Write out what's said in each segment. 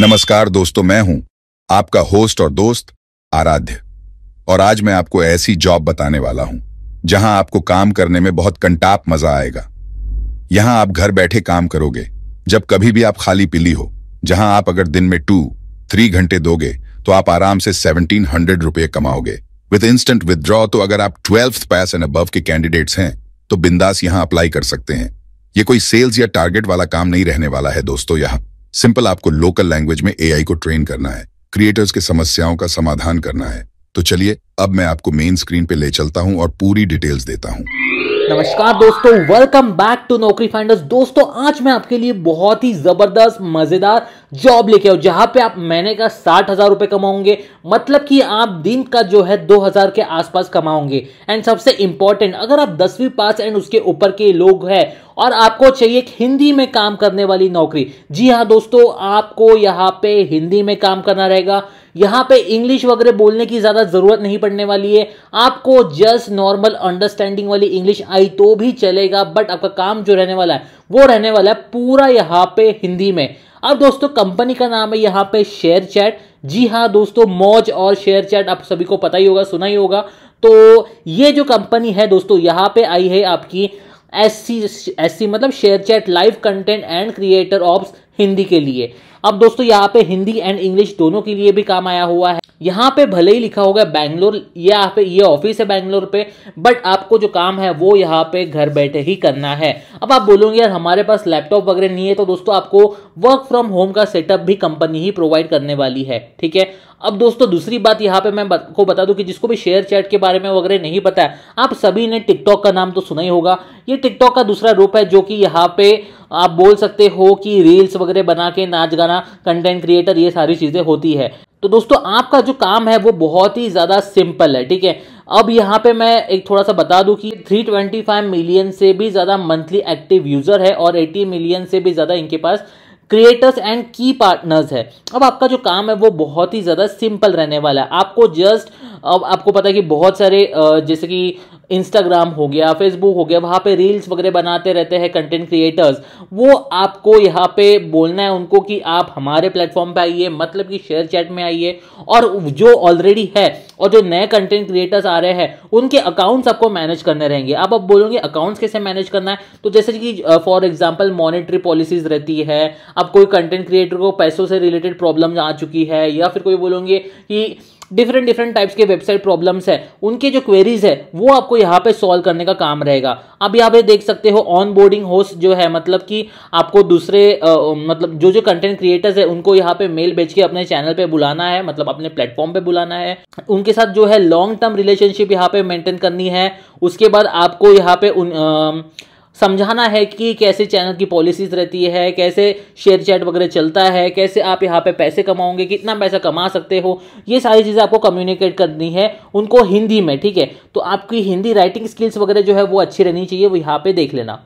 नमस्कार दोस्तों, मैं हूं आपका होस्ट और दोस्त आराध्य, और आज मैं आपको ऐसी जॉब बताने वाला हूं जहां आपको काम करने में बहुत कंटाप मजा आएगा। यहां आप घर बैठे काम करोगे जब कभी भी आप खाली पिली हो, जहां आप अगर दिन में 2-3 घंटे दोगे तो आप आराम से 1700 रुपये कमाओगे विद इंस्टेंट विदड्रॉ। तो अगर आप 12th पास एंड अबव के कैंडिडेट्स हैं तो बिंदास यहां अप्लाई कर सकते हैं। ये कोई सेल्स या टारगेट वाला काम नहीं रहने वाला है दोस्तों। यहाँ सिंपल आपको लोकल लैंग्वेज में एआई को ट्रेन करना है, क्रिएटर्स की समस्याओं का समाधान करना है। तो चलिए अब मैं आपको मेन स्क्रीन पे ले चलता हूं और पूरी डिटेल्स देता हूं। नमस्कार दोस्तों, welcome back to Naukri Finders. दोस्तों आज मैं आपके लिए बहुत ही जबरदस्त मजेदार जॉब लेके आया हूं जहां पे आप महीने का 60,000 रुपए कमाओगे, मतलब कि आप दिन का जो है 2,000 के आसपास कमाओगे। एंड सबसे इंपॉर्टेंट, अगर आप 10वीं पास एंड उसके ऊपर के लोग हैं और आपको चाहिए एक हिंदी में काम करने वाली नौकरी, जी हाँ दोस्तों, आपको यहाँ पे हिंदी में काम करना रहेगा। यहाँ पे इंग्लिश वगैरह बोलने की ज़्यादा ज़रूरत नहीं पड़ने वाली है। आपको जस्ट नॉर्मल अंडरस्टैंडिंग वाली इंग्लिश आई तो भी चलेगा, बट आपका काम जो रहने वाला है वो रहने वाला है पूरा यहाँ पे हिंदी में। अब दोस्तों कंपनी का नाम है यहाँ पे शेयरचैट। जी हाँ दोस्तों, मौज और शेयरचैट आप सभी को पता ही होगा, सुना ही होगा। तो ये जो कंपनी है दोस्तों, यहाँ पे आई है आपकी SCCS मतलब ShareChat live content and creator ops Hindi के लिए। अब दोस्तों यहाँ पे हिंदी एंड इंग्लिश दोनों के लिए भी काम आया हुआ है। यहाँ पे भले ही लिखा होगा बैंगलोर, यहाँ पे ये ऑफिस है बैंगलोर पे, बट आपको जो काम है वो यहाँ पे घर बैठे ही करना है। अब आप बोलोगे यार हमारे पास लैपटॉप वगैरह नहीं है, तो दोस्तों आपको वर्क फ्रॉम होम का सेटअप भी कंपनी ही प्रोवाइड करने वाली है, ठीक है। अब दोस्तों दूसरी बात यहाँ पे मैं को बता दूं कि जिसको भी शेयरचैट के बारे में वगैरह नहीं पता है, आप सभी ने टिकटॉक का नाम तो सुना ही होगा। ये टिकटॉक का दूसरा रूप है, जो कि यहाँ पे आप बोल सकते हो कि रील्स वगैरह बना के नाच गाना, कंटेंट क्रिएटर, ये सारी चीज़ें होती है। तो दोस्तों आपका जो काम है वो बहुत ही ज़्यादा सिंपल है, ठीक है। अब यहाँ पे मैं एक थोड़ा सा बता दूं कि 325 मिलियन से भी ज़्यादा मंथली एक्टिव यूज़र है और 80 मिलियन से भी ज़्यादा इनके पास क्रिएटर्स एंड की पार्टनर्स है। अब आपका जो काम है वो बहुत ही ज़्यादा सिंपल रहने वाला है। आपको जस्ट, अब आपको पता है कि बहुत सारे जैसे कि इंस्टाग्राम हो गया, फेसबुक हो गया, वहाँ पे रील्स वगैरह बनाते रहते हैं कंटेंट क्रिएटर्स। वो आपको यहाँ पे बोलना है उनको कि आप हमारे प्लेटफॉर्म पे आइए, मतलब कि शेयरचैट में आइए, और जो ऑलरेडी है और जो नए कंटेंट क्रिएटर्स आ रहे हैं उनके अकाउंट्स आपको मैनेज करने रहेंगे। अब आप बोलोगे अकाउंट्स कैसे मैनेज करना है, तो जैसे कि फॉर एग्जाम्पल मॉनिटरी पॉलिसीज रहती है, आप कोई कंटेंट क्रिएटर को पैसों से रिलेटेड प्रॉब्लम आ चुकी है, या फिर कोई बोलोगे कि डिफरेंट टाइप्स के वेबसाइट प्रॉब्लम्स है, उनके जो क्वेरीज है वो आपको यहाँ पे सॉल्व करने का काम रहेगा। अब यहाँ पे देख सकते हो ऑन बोर्डिंग होस्ट जो है, मतलब कि आपको दूसरे मतलब जो कंटेंट क्रिएटर्स है उनको यहाँ पे मेल भेज के अपने चैनल पे बुलाना है, मतलब अपने प्लेटफॉर्म पे बुलाना है, उनके साथ जो है लॉन्ग टर्म रिलेशनशिप यहाँ पे मेंटेन करनी है। उसके बाद आपको यहाँ पे समझाना है कि कैसे चैनल की पॉलिसीज रहती है, कैसे शेयर चैट वगैरह चलता है, कैसे आप यहाँ पे पैसे कमाओगे, कितना पैसा कमा सकते हो, ये सारी चीज़ें आपको कम्युनिकेट करनी है उनको हिंदी में, ठीक है। तो आपकी हिंदी राइटिंग स्किल्स वगैरह जो है वो अच्छी रहनी चाहिए, वो यहाँ पे देख लेना।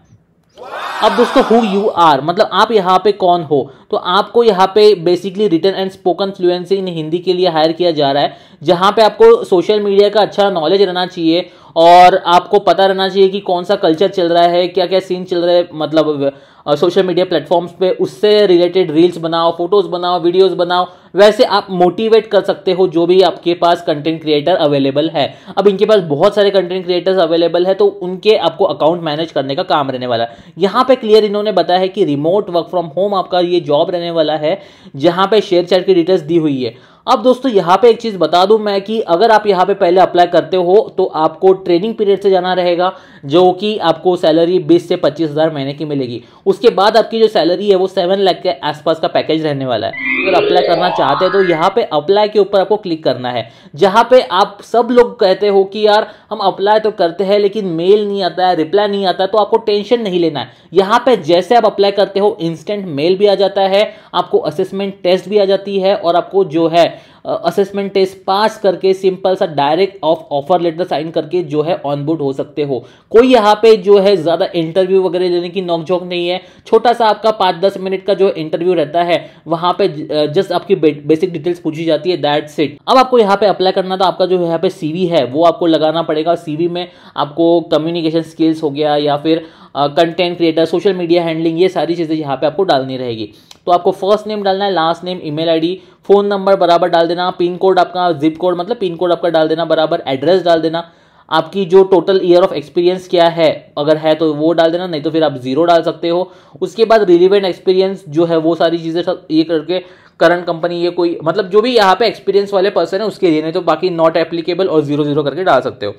अब दोस्तों हु यू आर, मतलब आप यहाँ पे कौन हो, तो आपको यहाँ पे basically written and spoken fluency in Hindi के लिए हायर किया जा रहा है, जहाँ पे आपको सोशल मीडिया का अच्छा नॉलेज रहना चाहिए और आपको पता रहना चाहिए कि कौन सा कल्चर चल रहा है, क्या क्या सीन चल रहा है, मतलब सोशल मीडिया प्लेटफॉर्म्स पे। उससे रिलेटेड रील्स बनाओ, फोटोज़ बनाओ, वीडियोज़ बनाओ, वैसे आप मोटिवेट कर सकते हो जो भी आपके पास कंटेंट क्रिएटर अवेलेबल है। अब इनके पास बहुत सारे कंटेंट क्रिएटर्स अवेलेबल है, तो उनके आपको अकाउंट मैनेज करने का काम रहने वाला है। यहाँ पे क्लियर इन्होंने बताया है कि रिमोट वर्क फ्रॉम होम आपका ये जॉब रहने वाला है, जहाँ पे शेयरचैट की डिटेल्स दी हुई है। अब दोस्तों यहाँ पे एक चीज़ बता दूं मैं कि अगर आप यहाँ पे पहले अप्लाई करते हो तो आपको ट्रेनिंग पीरियड से जाना रहेगा, जो कि आपको सैलरी 20,000 से 25,000 महीने की मिलेगी। उसके बाद आपकी जो सैलरी है वो 7 लाख के आसपास का पैकेज रहने वाला है। अगर अप्लाई करना चाहते हैं तो यहाँ पे अप्लाई के ऊपर आपको क्लिक करना है, जहाँ पे आप सब लोग कहते हो कि यार हम अप्लाई तो करते हैं लेकिन मेल नहीं आता है, रिप्लाई नहीं आता, तो आपको टेंशन नहीं लेना है। यहाँ पे जैसे आप अप्लाई करते हो इंस्टेंट मेल भी आ जाता है, आपको असेसमेंट टेस्ट भी आ जाती है, और आपको जो है असेसमेंट टेस्ट पास करके सिंपल सा डायरेक्ट ऑफर लेटर साइन करके जो है ऑनबोर्ड हो सकते हो। कोई यहाँ पे जो है ज़्यादा इंटरव्यू वगैरह लेने की नोकझोंक नहीं है। छोटा सा आपका 5-10 मिनट का जो इंटरव्यू रहता है, वहाँ पे जस्ट आपकी बेसिक डिटेल्स पूछी जाती है, दैट्स इट। अब आपको यहाँ पे अप्लाई करना था, आपका जो यहाँ पे CV है वो आपको लगाना पड़ेगा। CV में आपको कम्युनिकेशन स्किल्स हो गया, या फिर content creator, social media handling, ये सारी चीज़ें यहाँ पे आपको डालनी रहेगी। तो आपको फर्स्ट नेम डालना है, last name, email ID, phone number बराबर डाल देना, पिन कोड आपका, जिप कोड मतलब पिन कोड आपका डाल देना बराबर, एड्रेस डाल देना, आपकी जो टोटल ईयर ऑफ एक्सपीरियंस क्या है अगर है तो वो डाल देना, नहीं तो फिर आप जीरो डाल सकते हो। उसके बाद रिलेवेंट एक्सपीरियंस जो है वो सारी चीज़ें सब ये करके करंट कंपनी ये कोई मतलब जो भी यहाँ पे एक्सपीरियंस वाले पर्सन है उसके लिए, नहीं तो बाकी नॉट एप्लीकेबल और जीरो जीरो करके डाल सकते हो।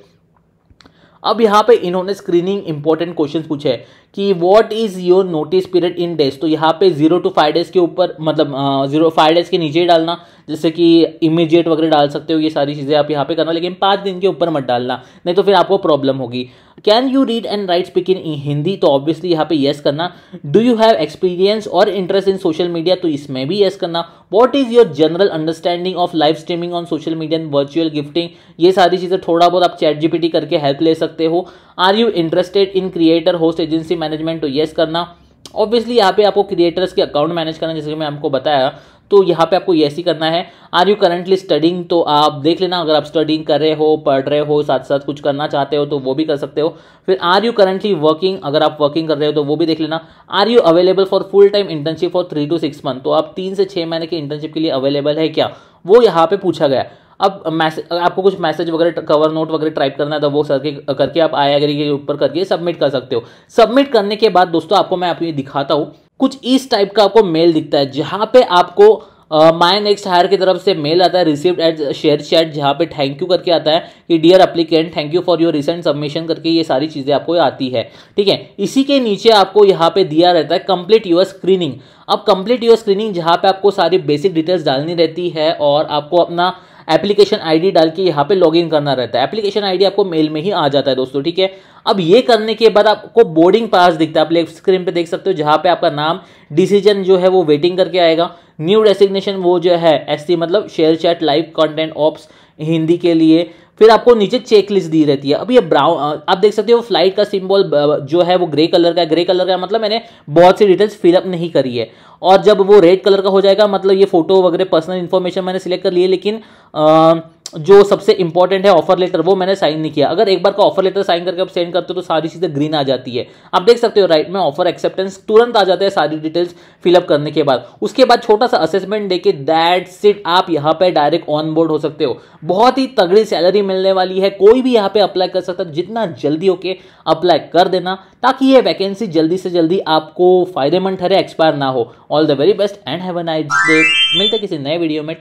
अब यहाँ पे इन्होंने स्क्रीनिंग इंपॉर्टेंट क्वेश्चन पूछे है कि what is your notice period in days, तो यहाँ पे 0 to 5 डेज के ऊपर मतलब 0 5 डेज के नीचे ही डालना, जैसे कि इमीडिएट वगैरह डाल सकते हो, ये सारी चीज़ें आप यहाँ पे करना, लेकिन 5 दिन के ऊपर मत डालना नहीं तो फिर आपको प्रॉब्लम होगी। Can you read and write speak in Hindi, तो ऑब्वियसली यहाँ पे येस करना। डू यू हैव एक्सपीरियंस और इंटरेस्ट इन सोशल मीडिया, तो इसमें भी येस करना। What is your general understanding of live streaming on social media and virtual gifting, ये सारी चीज़ें थोड़ा बहुत आप ChatGPT करके हेल्प ले सकते हो। Are you interested in creator host agency management, तो येस करना। ऑब्वियसली यहाँ पे आपको क्रिएटर्स के अकाउंट मैनेज करना, जैसे कि मैं आपको बताया, तो यहाँ पे आपको येस ही करना है। आर यू करंटली स्टडिंग, तो आप देख लेना अगर आप स्टडिंग कर रहे हो, पढ़ रहे हो, साथ साथ कुछ करना चाहते हो तो वो भी कर सकते हो। फिर आर यू करंटली वर्किंग, अगर आप वर्किंग कर रहे हो तो वो भी देख लेना। Are you available for full time internship for 3 to 6 month, तो आप 3 से 6 महीने की इंटर्नशिप के लिए अवेलेबल है क्या, वो यहाँ पे पूछा गया। अब मैसेज आपको कुछ मैसेज वगैरह कवर नोट वगैरह टाइप करना है तो वो सर के करके आप आई एग्री के ऊपर करके सबमिट कर सकते हो। सबमिट करने के बाद दोस्तों आपको मैं आपको ये दिखाता हूँ, कुछ इस टाइप का आपको मेल दिखता है जहाँ पे आपको माय नेक्स्ट हायर की तरफ से मेल आता है रिसीव्ड एट ShareChat, जहाँ पे थैंक यू करके आता है कि dear applicant thank you for your recent submission करके ये सारी चीज़ें आपको आती है। ठीक है, इसी के नीचे आपको यहाँ पे दिया रहता है कंप्लीट योर स्क्रीनिंग। अब कंप्लीट योर स्क्रीनिंग जहाँ पे आपको सारी बेसिक डिटेल्स डालनी रहती है और आपको अपना एप्लीकेशन आईडी डाल के यहाँ पे लॉगिन करना रहता है। एप्लीकेशन आईडी आपको मेल में ही आ जाता है दोस्तों। ठीक है, अब ये करने के बाद आपको बोर्डिंग पास दिखता है, आप लेफ्ट स्क्रीन पे देख सकते हो, जहाँ पे आपका नाम, डिसीजन जो है वो वेटिंग करके आएगा, न्यू डेसिग्नेशन वो जो है SC मतलब ShareChat live content ops Hindi के लिए, फिर आपको नीचे चेक लिस्ट दी रहती है। अब ये ब्राउन आप देख सकते हो, फ्लाइट का सिंबल जो है वो ग्रे कलर का है। ग्रे कलर का मतलब मैंने बहुत सी डिटेल्स फिलअप नहीं करी है, और जब वो रेड कलर का हो जाएगा मतलब ये फोटो वगैरह पर्सनल इन्फॉर्मेशन मैंने सिलेक्ट कर ली है, लेकिन जो सबसे इंपॉर्टेंट है ऑफर लेटर वो मैंने साइन नहीं किया। अगर एक बार का ऑफर लेटर साइन करके आप सेंड करते हो तो सारी चीज़ें ग्रीन आ जाती है, आप देख सकते हो राइट में ऑफर एक्सेप्टेंस तुरंत आ जाता है सारी डिटेल्स फिलअप करने के बाद। उसके बाद छोटा सा असेसमेंट देके दैट्स इट, आप यहाँ पे डायरेक्ट ऑन बोर्ड हो सकते हो। बहुत ही तगड़ी सैलरी मिलने वाली है, कोई भी यहाँ पे अप्लाई कर सकता है, जितना जल्दी होके अप्लाई कर देना ताकि ये वैकेंसी जल्दी से जल्दी आपको फायदेमंद ठहरे, एक्सपायर ना हो। All the very best and have a nice day. मिलते किसी नए वीडियो में।